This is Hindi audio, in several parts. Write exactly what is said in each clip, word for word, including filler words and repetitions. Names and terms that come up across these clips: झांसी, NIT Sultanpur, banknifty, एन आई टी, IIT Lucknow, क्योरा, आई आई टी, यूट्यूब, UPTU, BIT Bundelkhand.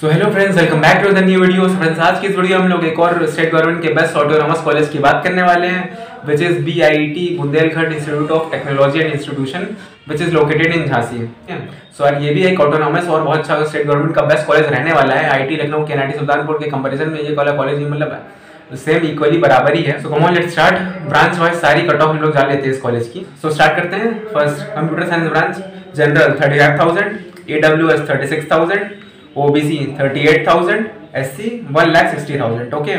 So hello friends, welcome back to the new video. Friends, आज की इस वीडियो हम लोग एक और स्टेट गवर्नमेंट के बेस्ट ऑटोनॉमस कॉलेज की बात करने वाले हैं, which is B I T Bundelkhand institute of technology and institution which is located in झांसी। So और ये भी एक ऑटोनॉमस और बहुत अच्छा स्टेट गवर्नमेंट का बेस्ट कॉलेज रहने वाला है। आई आई टी लखनऊ के एन आई टी सुल्तानपुर के कंपेरिजन में ये वाला कॉलेज मतलब सेम इक्वली बराबर ही है। So come on let's start. Branch wise सारी कट ऑफ हम लोग जान लेते हैं इस कॉलेज की। सो so, स्टार्ट करते हैं। First computer science branch, general thirty five thousand, E W S thirty six thousand, O B C thirty eight thousand, S C one lakh sixty thousand. okay,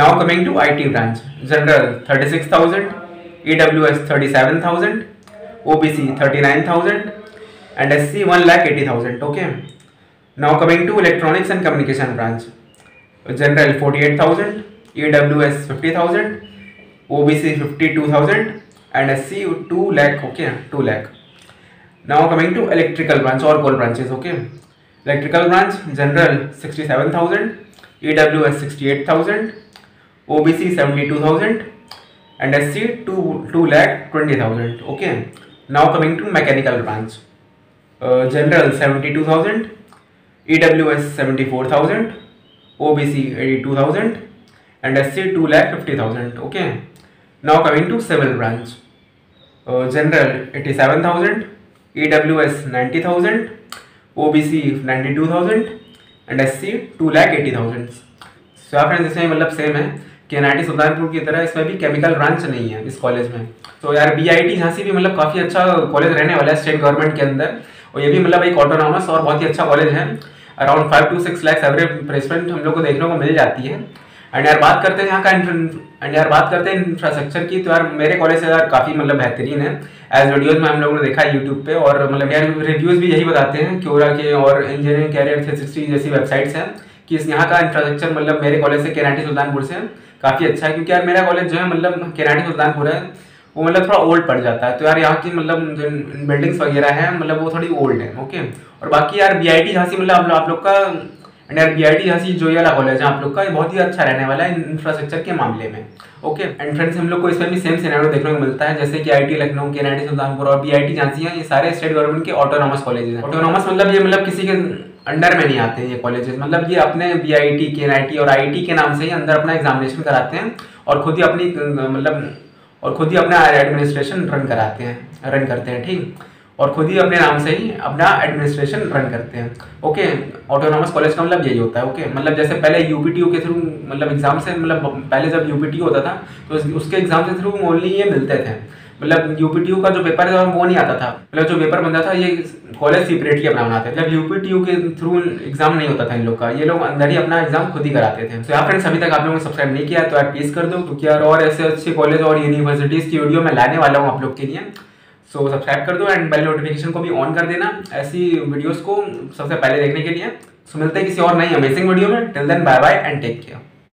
now coming to I T branch, general thirty six thousand, E W S thirty seven thousand, O B C thirty nine thousand and S C one lakh eighty thousand. okay, now coming to electronics and communication branch, general forty eight thousand, E W S fifty thousand, O B C fifty two thousand and S C two lakh. okay, two lakh. Now coming to electrical branch or coal branches. okay, electrical branch, general sixty seven thousand, E W S sixty eight thousand, O B C seventy two thousand and S C two lakh twenty thousand. okay, now coming to mechanical branch, uh, general seventy two thousand, E W S seventy four thousand, O B C eighty two thousand and S C two lakh fifty thousand. okay, now coming to civil branch, uh, general eighty seven thousand, E W S ninety thousand, O B C ninety two thousand and S C two lakh eighty thousand. So आप फ्रेंड्स, इसमें मतलब सेम है कि एन आई टी सुल्तानपुर की तरह इसमें भी केमिकल ब्रांच नहीं है इस कॉलेज में। तो यार बी आई टी झांसी भी मतलब काफ़ी अच्छा कॉलेज रहने वाला है स्टेट गवर्नमेंट के अंदर, और ये भी मतलब एक ऑटोनॉमस और बहुत ही अच्छा कॉलेज है। Around five to six lakhs average placement हम लोग को देखने को मिल जाती है। एंड यार बात करते हैं यहाँ का एंड यार बात करते हैं इंफ्रास्ट्रक्चर की, तो यार मेरे कॉलेज से यार काफ़ी मतलब बेहतरीन है। एज वीडियोज़ में हम लोगों ने देखा यूट्यूब पे, और मतलब यार रिव्यूज़ भी यही बताते हैं क्योरा के और इंजीनियरिंग कैरियर थ्री सिक्सटी जैसी वेबसाइट्स हैं कि इस यहाँ का इंफ्रास्ट्रक्चर मतलब मेरे कॉलेज से एन आई टी सुल्तानपुर से काफ़ी अच्छा है। क्योंकि यार मेरा कॉलेज जो है मतलब एन आई टी सुल्तानपुर है वो मतलब थोड़ा ओल्ड पड़ जाता है, तो यार यहाँ की मतलब बिल्डिंग्स वगैरह हैं मतलब वो थोड़ी ओल्ड है। ओके, और बाकी यार बी आई टी झांसी मतलब आप लोग का एंड यार बी आई टी झांसी जो ये वाला कॉलेज है आप लोग का ये बहुत ही अच्छा रहने वाला है इंफ्रास्ट्रक्चर के मामले में। ओके एंड फ्रेंड्स, हम लोग को इसमें भी सेम सिनेरियो देखने को मिलता है जैसे कि आई आई टी लखनऊ के, एन आई टी सुल्तानपुर और बी आई टी झांसी हैं, ये सारे स्टेट गवर्नमेंट के ऑटोनॉमस कॉलेजेस हैं। ऑटोनॉमस मतलब ये मतलब किसी के अंडर में नहीं आते हैं ये कॉलेजेस, मतलब ये अपने बी आई टी के एन आई टी और आई आई टी के नाम से ही अंदर अपना एग्जामिनेशन कराते हैं और खुद ही अपनी मतलब और खुद ही अपना एडमिनिस्ट्रेशन रन कराते हैं रन करते हैं ठीक, और खुद ही अपने नाम से ही अपना एडमिनिस्ट्रेशन रन करते हैं। ओके, ऑटोनॉमस कॉलेज का मतलब यही होता है। ओके, मतलब जैसे पहले यू पी टी यू के थ्रू मतलब एग्जाम से मतलब पहले जब यू पी टी यू होता था तो उसके एग्जाम के थ्रू ओनली ये मिलते थे, मतलब यू पी टी यू का जो पेपर था वो नहीं आता था, मतलब जो पेपर बनता था ये कॉलेज सेपरेटली अपना बनाते थे, मतलब यू पी टी यू के थ्रू एग्जाम नहीं होता था इन लोग का, ये लोग अंदर ही अपना एग्जाम खुद ही कराते थे। तो so, फ्रेंड्स, अभी तक आप लोगों ने सब्सक्राइब नहीं किया तो आप प्लीज़ कर दो, क्योंकि यार और ऐसे अच्छे कॉलेज और यूनिवर्सिटीज़ की वीडियो मैं लाने वाला हूँ आप लोग के लिए। सो so, सब्सक्राइब कर दो एंड बेल नोटिफिकेशन को भी ऑन कर देना ऐसी वीडियोस को सबसे पहले देखने के लिए। सो so, मिलते हैं किसी और नई अमेजिंग वीडियो में। Till then, bye bye and take care.